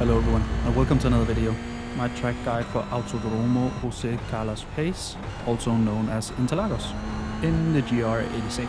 Hello everyone and welcome to another video. My track guide for Autodromo Jose Carlos Pace, also known as Interlagos, in the GR86.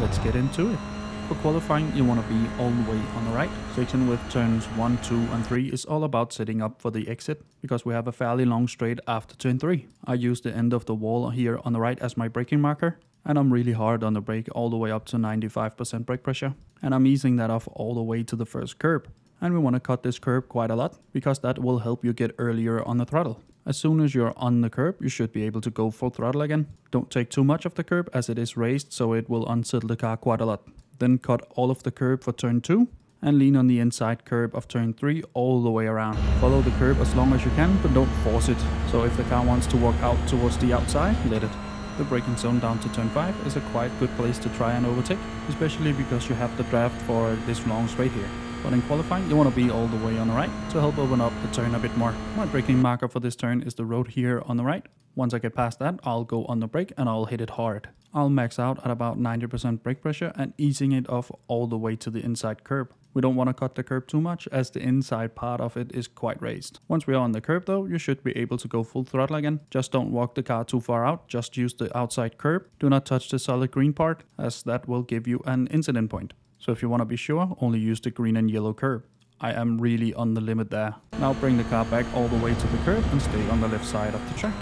Let's get into it. For qualifying you want to be all the way on the right. Section with turns 1, 2 and 3 is all about setting up for the exit, because we have a fairly long straight after turn 3. I use the end of the wall here on the right as my braking marker. And I'm really hard on the brake, all the way up to 95% brake pressure, and I'm easing that off all the way to the first curb. And we want to cut this curb quite a lot, because that will help you get earlier on the throttle. As soon as you're on the curb, you should be able to go full throttle again. Don't take too much of the curb, as it is raised, so it will unsettle the car quite a lot. Then cut all of the curb for turn 2, and lean on the inside curb of turn 3 all the way around. Follow the curb as long as you can, but don't force it. So if the car wants to walk out towards the outside, let it. The braking zone down to turn 5 is a quite good place to try and overtake, especially because you have the draft for this long straight here. But in qualifying you want to be all the way on the right to help open up the turn a bit more. My braking marker for this turn is the road here on the right. Once I get past that, I'll go on the brake and I'll hit it hard. I'll max out at about 90% brake pressure and easing it off all the way to the inside curb. We don't want to cut the curb too much, as the inside part of it is quite raised. Once we are on the curb though, you should be able to go full throttle again. Just don't walk the car too far out, just use the outside curb. Do not touch the solid green part, as that will give you an incident point. So if you want to be sure, only use the green and yellow curb. I am really on the limit there. Now bring the car back all the way to the curb and stay on the left side of the track.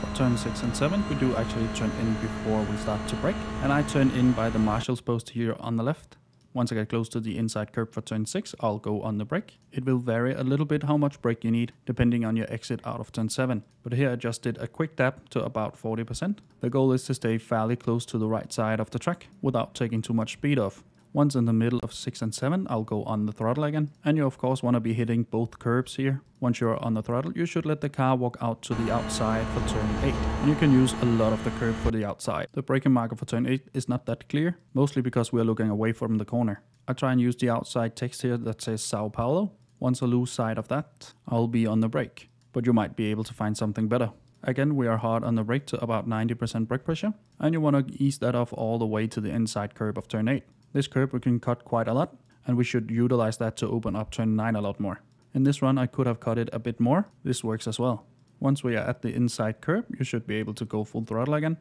For turn 6 and 7 we do actually turn in before we start to brake, and I turn in by the marshal's post here on the left. Once I get close to the inside curb for turn 6, I'll go on the brake. It will vary a little bit how much brake you need, depending on your exit out of turn 7. But here I just did a quick dab to about 40%. The goal is to stay fairly close to the right side of the track, without taking too much speed off. Once in the middle of 6 and 7, I'll go on the throttle again. And you of course want to be hitting both curbs here. Once you're on the throttle, you should let the car walk out to the outside for turn 8. And you can use a lot of the curb for the outside. The braking marker for turn 8 is not that clear, mostly because we are looking away from the corner. I try and use the outside text here that says Sao Paulo. Once I lose sight of that, I'll be on the brake. But you might be able to find something better. Again, we are hard on the brake to about 90% brake pressure. And you want to ease that off all the way to the inside curb of turn 8. This curb we can cut quite a lot, and we should utilize that to open up turn 9 a lot more. In this run I could have cut it a bit more. This works as well. Once we are at the inside curb, you should be able to go full throttle again.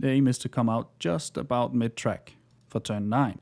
The aim is to come out just about mid-track for turn 9.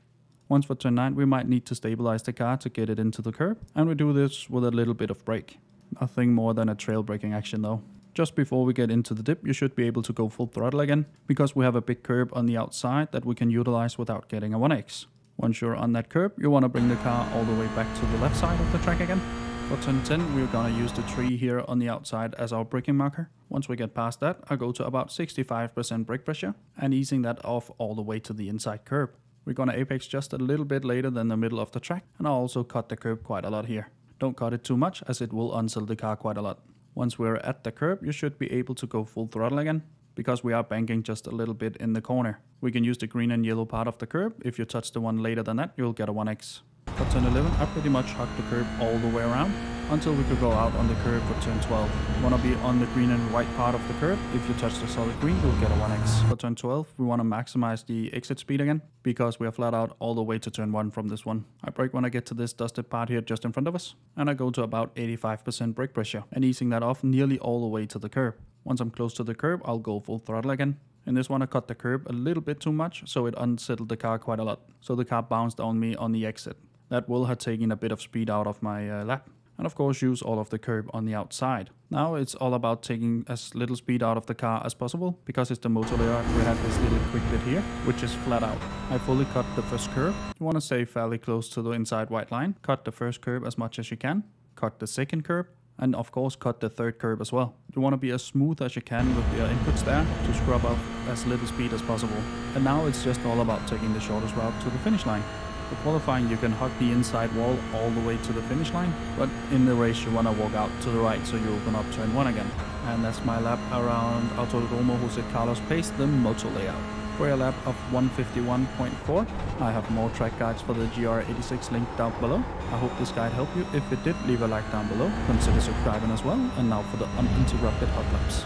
Once for turn 9 we might need to stabilize the car to get it into the curb, and we do this with a little bit of brake. Nothing more than a trail braking action though. Just before we get into the dip, you should be able to go full throttle again, because we have a big curb on the outside that we can utilize without getting a 1x. Once you're on that curb, you want to bring the car all the way back to the left side of the track again. For turn 10, we're going to use the tree here on the outside as our braking marker. Once we get past that, I go to about 65% brake pressure and easing that off all the way to the inside curb. We're going to apex just a little bit later than the middle of the track, and I also cut the curb quite a lot here. Don't cut it too much, as it will unsettle the car quite a lot. Once we're at the curb, you should be able to go full throttle again, because we are banking just a little bit in the corner. We can use the green and yellow part of the curb. If you touch the one later than that, you'll get a 1x. For turn 11, I pretty much hugged the curb all the way around, until we could go out on the curb for turn 12. You want to be on the green and white part of the curb. If you touch the solid green, you'll get a 1x. For turn 12, we want to maximize the exit speed again, because we are flat out all the way to turn 1 from this one. I brake when I get to this dusted part here just in front of us, and I go to about 85% brake pressure, and easing that off nearly all the way to the curb. Once I'm close to the curb, I'll go full throttle again. In this one I cut the curb a little bit too much, so it unsettled the car quite a lot. So the car bounced on me on the exit. That will have taken a bit of speed out of my lap. And of course use all of the curb on the outside. Now it's all about taking as little speed out of the car as possible, because it's the motor layout. We have this little quick bit here, which is flat out. I fully cut the first curb. You want to stay fairly close to the inside white line. Cut the first curb as much as you can. Cut the second curb. And of course cut the third curb as well. You want to be as smooth as you can with your inputs there to scrub up as little speed as possible. And now it's just all about taking the shortest route to the finish line. For qualifying you can hug the inside wall all the way to the finish line, but in the race you want to walk out to the right so you open up turn 1 again. And that's my lap around Autodromo Jose Carlos Pace, the Moto layout. For a lap of 151.4. I have more track guides for the GR86 linked down below. I hope this guide helped you. If it did, leave a like down below. Consider subscribing as well. And now for the uninterrupted hot laps.